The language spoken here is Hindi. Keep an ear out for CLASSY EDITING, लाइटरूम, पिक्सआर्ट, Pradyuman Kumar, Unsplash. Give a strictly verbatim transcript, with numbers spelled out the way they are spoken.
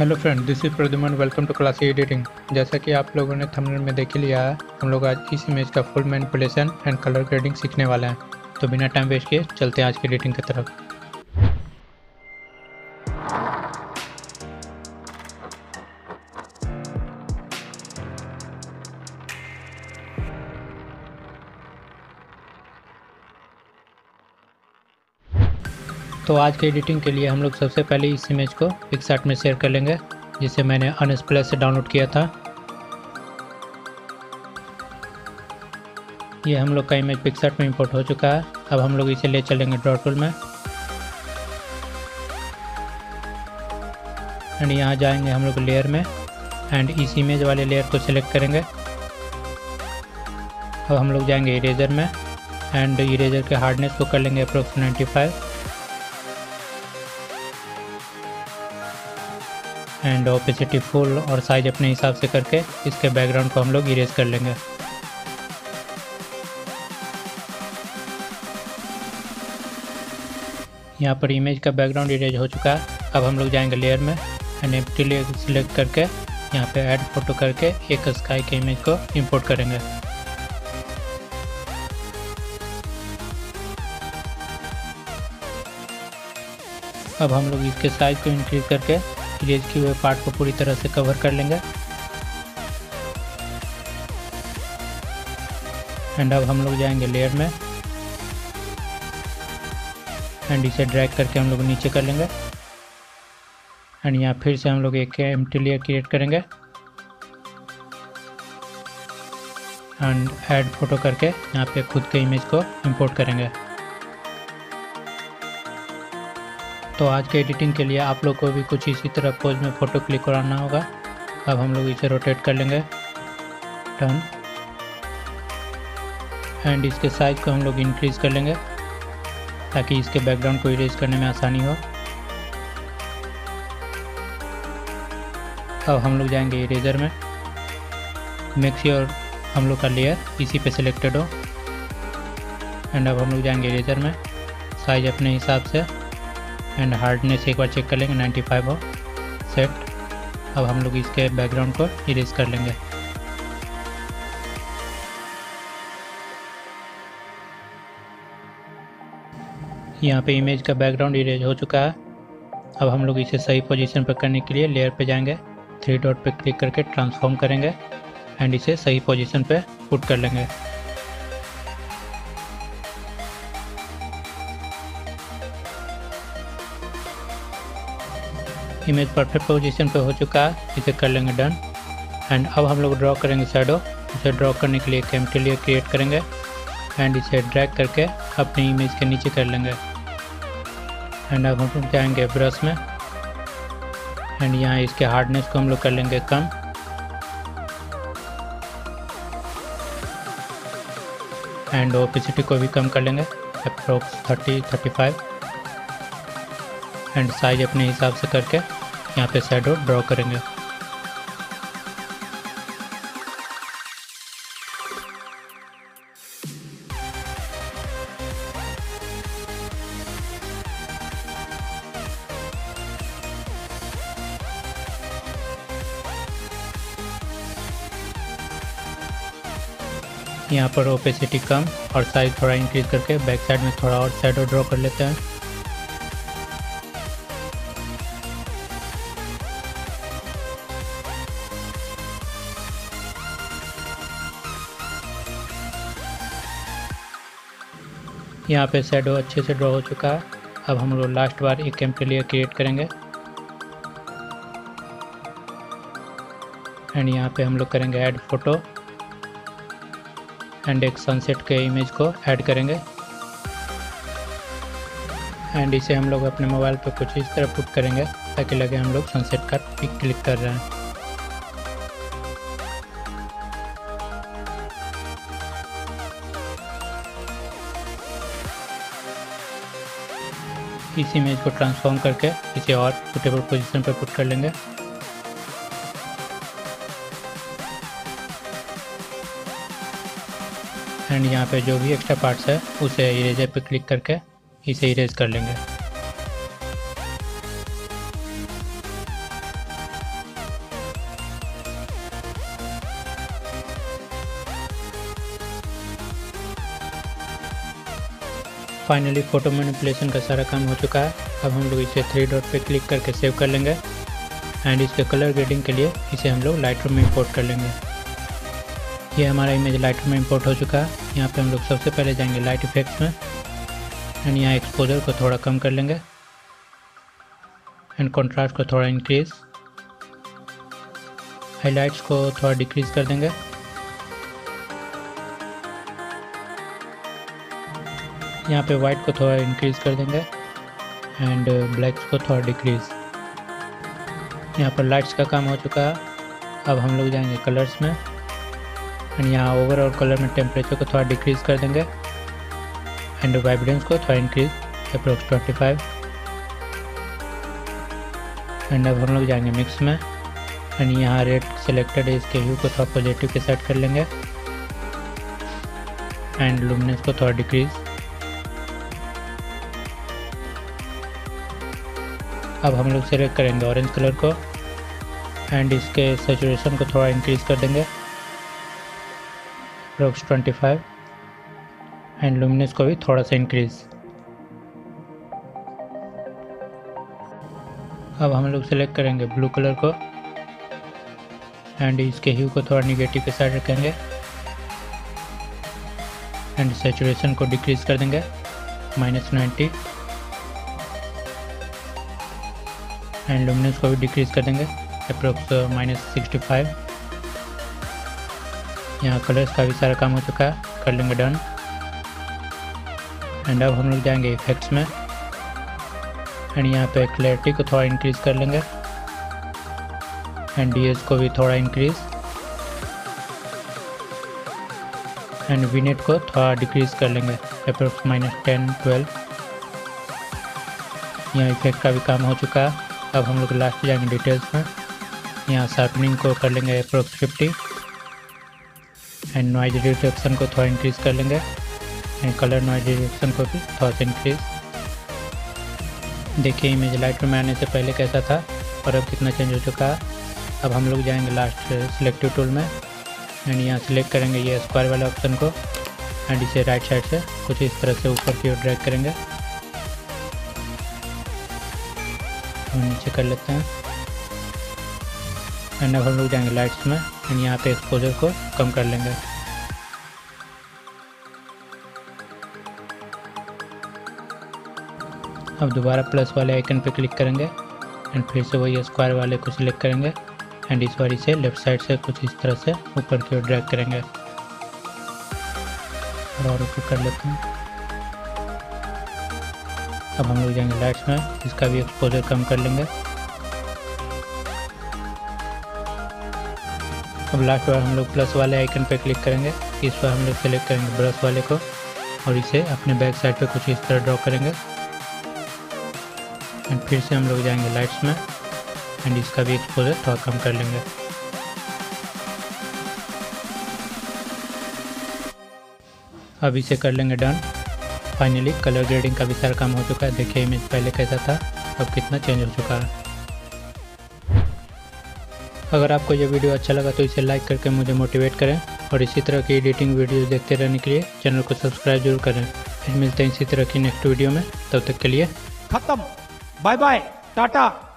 Hello friend, this is Pradyuman, welcome to Classy Editing. जैसा कि आप लोगों ने थंबनेल में देख लिया है, हम लोग आज इस इमेज का full manipulation and colour grading सीखने वाले हैं। तो बिना टाइम वेस्ट किए चलते हैं आज की एडिटिंग की तरफ। तो आज के एडिटिंग के लिए हम लोग सबसे पहले इस इमेज को पिक्सआर्ट में शेयर कर लेंगे, जिसे मैंने अनस्प्लैश से डाउनलोड किया था। ये हम लोग का इमेज पिक्सआर्ट में इंपोर्ट हो चुका है। अब हम लोग इसे ले चलेंगे ड्रॉ टूल में एंड यहाँ जाएंगे हम लोग लेयर में एंड इस इमेज वाले लेयर को सिलेक्ट करेंगे। अब हम लोग जाएंगे इरेजर में एंड इरेजर के हार्डनेस को कर लेंगे approx ninety five and opacity full और साइज अपने हिसाब से करके इसके बैकग्राउंड को हम लोग इरेज कर लेंगे। यहाँ पर इमेज का बैकग्राउंड इरेज हो चुका है। अब हम लोग जाएंगे लेयर में एंड एम्प्टी लेयर सिलेक्ट करके यहाँ पे ऐड फोटो करके एक स्काई के इमेज को इंपोर्ट करेंगे। अब हम लोग इसके साइज को इंक्रीज करके इरेज किए हुए पार्ट को पूरी तरह से कवर कर लेंगे एंड अब हम लोग जाएंगे लेयर में एंड इसे ड्रैग करके हम लोग नीचे कर लेंगे एंड यहाँ फिर से हम लोग एक एम्प्टी लेयर क्रिएट करेंगे एंड ऐड फोटो करके यहाँ पे खुद के इमेज को इंपोर्ट करेंगे। तो आज के एडिटिंग के लिए आप लोग को भी कुछ इसी तरह पोज में फ़ोटो क्लिक कराना होगा। अब हम लोग इसे रोटेट कर लेंगे टर्न एंड इसके साइज को हम लोग इंक्रीज कर लेंगे ताकि इसके बैकग्राउंड को इरेज करने में आसानी हो। अब हम लोग जाएंगे इरेजर में, मेक श्योर हम लोग का लेयर इसी पे सिलेक्टेड हो एंड अब हम लोग जाएंगे इरेजर में, साइज अपने हिसाब से एंड हार्डनेस एक बार चेक कर लेंगे, नाइन्टी फाइव हो सेट। अब हम लोग इसके बैकग्राउंड को इरेज कर लेंगे। यहाँ पे इमेज का बैकग्राउंड इरेज हो चुका है। अब हम लोग इसे सही पोजीशन पर करने के लिए लेयर पे जाएंगे, थ्री डॉट पे क्लिक करके ट्रांसफॉर्म करेंगे एंड इसे सही पोजीशन पे पुट कर लेंगे। इमेज परफेक्ट पोजीशन पे हो चुका है, इसे कर लेंगे डन एंड अब हम लोग ड्रॉ करेंगे शैडो। इसे ड्रॉ करने के लिए एम्प्टी लेयर क्रिएट करेंगे एंड इसे ड्रैग करके अपने इमेज के नीचे कर लेंगे एंड अब हम लोग जाएंगे ब्रश में एंड यहाँ इसके हार्डनेस को हम लोग कर लेंगे कम एंड ओपेसिटी को भी कम कर लेंगे approx thirty thirty five and size अपने हिसाब से करके यहाँ पे शैडो ड्रॉ करेंगे। यहाँ पर ओपेसिटी कम और साइज थोड़ा इंक्रीज करके बैक साइड में थोड़ा और शैडो ड्रॉ कर लेते हैं। यहाँ पे शैडो अच्छे से ड्रॉ हो चुका है। अब हम लोग लास्ट बार एक एम्प्टी लेयर क्रिएट करेंगे एंड यहाँ पे हम लोग करेंगे ऐड फोटो एंड एक सनसेट के इमेज को ऐड करेंगे एंड इसे हम लोग अपने मोबाइल पे कुछ इस तरह पुट करेंगे ताकि लगे हम लोग सनसेट का पिक क्लिक कर रहे हैं। इस इमेज को ट्रांसफॉर्म करके इसे और सुटेबल पोजीशन पर पुट कर लेंगे एंड यहाँ पे जो भी एक्स्ट्रा पार्ट्स है उसे इरेजर पे क्लिक करके इसे इरेज कर लेंगे। फाइनली फ़ोटो मैनिपुलेशन का सारा काम हो चुका है। अब हम लोग इसे थ्री डॉट पे क्लिक करके सेव कर लेंगे एंड इसके कलर ग्रेडिंग के लिए इसे हम लोग लाइटरूम में इंपोर्ट कर लेंगे। ये हमारा इमेज लाइटरूम में इंपोर्ट हो चुका है। यहाँ पे हम लोग सबसे पहले जाएंगे लाइट इफेक्ट्स में एंड यहाँ एक्सपोजर को थोड़ा कम कर लेंगे एंड कॉन्ट्रास्ट को थोड़ा इंक्रीज, हाईलाइट्स को थोड़ा डिक्रीज कर देंगे। यहाँ पे वाइट को थोड़ा इंक्रीज कर देंगे एंड ब्लैक्स को थोड़ा डिक्रीज। यहाँ पर लाइट्स का काम हो चुका है। अब हम लोग जाएंगे कलर्स में एंड यहाँ ओवरऑल कलर में टेम्परेचर को थोड़ा डिक्रीज कर देंगे एंड वाइब्रेंस को थोड़ा increase approx twenty five. And अब हम लोग जाएंगे मिक्स में एंड यहाँ रेड सिलेक्टेड है, इसके व्यू को थोड़ा पॉजिटिव के सेट कर लेंगे एंड लुमिनेंस को थोड़ा डिक्रीज। अब हम लोग सेलेक्ट करेंगे ऑरेंज कलर को एंड इसके सैचुरेशन को थोड़ा इंक्रीज कर देंगे approx twenty five and luminance को भी थोड़ा सा इंक्रीज। अब हम लोग सेलेक्ट करेंगे ब्लू कलर को एंड इसके ह्यू को थोड़ा निगेटिव के साइड रखेंगे एंड सैचुरेशन को डिक्रीज कर देंगे माइनस नाइन्टी एंड लुमिनेंस को भी डिक्रीज कर देंगे अप्रोक्स माइनस सिक्सटी फाइव। यहाँ कलर्स का भी सारा काम हो चुका है, कर लेंगे डन। एंड अब हम लोग जाएंगे इफेक्ट्स में एंड यहाँ पे क्लैरिटी को थोड़ा इंक्रीज कर लेंगे एंड डीएस को भी थोड़ा इंक्रीज एंड विनेट को थोड़ा डिक्रीज कर लेंगे अप्रोक्स माइनस टेन ट्वेल्व। यहाँ इफेक्ट का भी काम हो चुका है। अब हम लोग लास्ट जाएंगे डिटेल्स में, यहाँ शार्पनिंग को कर लेंगे approx fifty and noise reduction को थोड़ा इंक्रीज कर लेंगे एंड कलर नॉइज रिडक्शन को भी थोड़ा सा इंक्रीज। देखिए इमेज लाइटरूम में आने से पहले कैसा था और अब कितना चेंज हो चुका है। अब हम लोग जाएंगे लास्ट सिलेक्टिव टूल में एंड यहाँ सिलेक्ट करेंगे ये स्क्वायर वाले ऑप्शन को एंड इसे राइट साइड से कुछ इस तरह से ऊपर की ओर ड्रैग करेंगे। हम नीचे कर लेते हैं एंड अब हम लोग जाएंगे लाइट्स में एंड यहाँ पे एक्सपोजर को कम कर लेंगे। अब दोबारा प्लस वाले आइकन पे क्लिक करेंगे एंड फिर से वही स्क्वायर वाले को सिलेक्ट करेंगे एंड इस बार इसे लेफ्ट साइड से कुछ इस तरह से ऊपर की ओर ड्रैग करेंगे और ऊपर कर लेते हैं। अब हम लोग जाएंगे लाइट्स में, इसका भी एक्सपोजर कम कर लेंगे। अब लास्ट बार हम लोग प्लस वाले आइकन पर क्लिक करेंगे, इस बार हम लोग सेलेक्ट करेंगे ब्रश वाले को और इसे अपने बैक साइड पे कुछ इस तरह ड्रॉ करेंगे एंड फिर से हम लोग जाएंगे लाइट्स में एंड इसका भी एक्सपोजर थोड़ा कम कर लेंगे। अब इसे कर लेंगे डन। फाइनली कलर ग्रेडिंग का भी सारा काम हो चुका है। देखिए इमेज पहले कैसा था, अब कितना चेंज हो चुका है। अगर आपको यह वीडियो अच्छा लगा तो इसे लाइक करके मुझे मोटिवेट करें और इसी तरह की एडिटिंग वीडियोस देखते रहने के लिए चैनल को सब्सक्राइब जरूर करें। फिर मिलते हैं इसी तरह की नेक्स्ट वीडियो में, तब तक के लिए खत्म, बाय बाय, टाटा।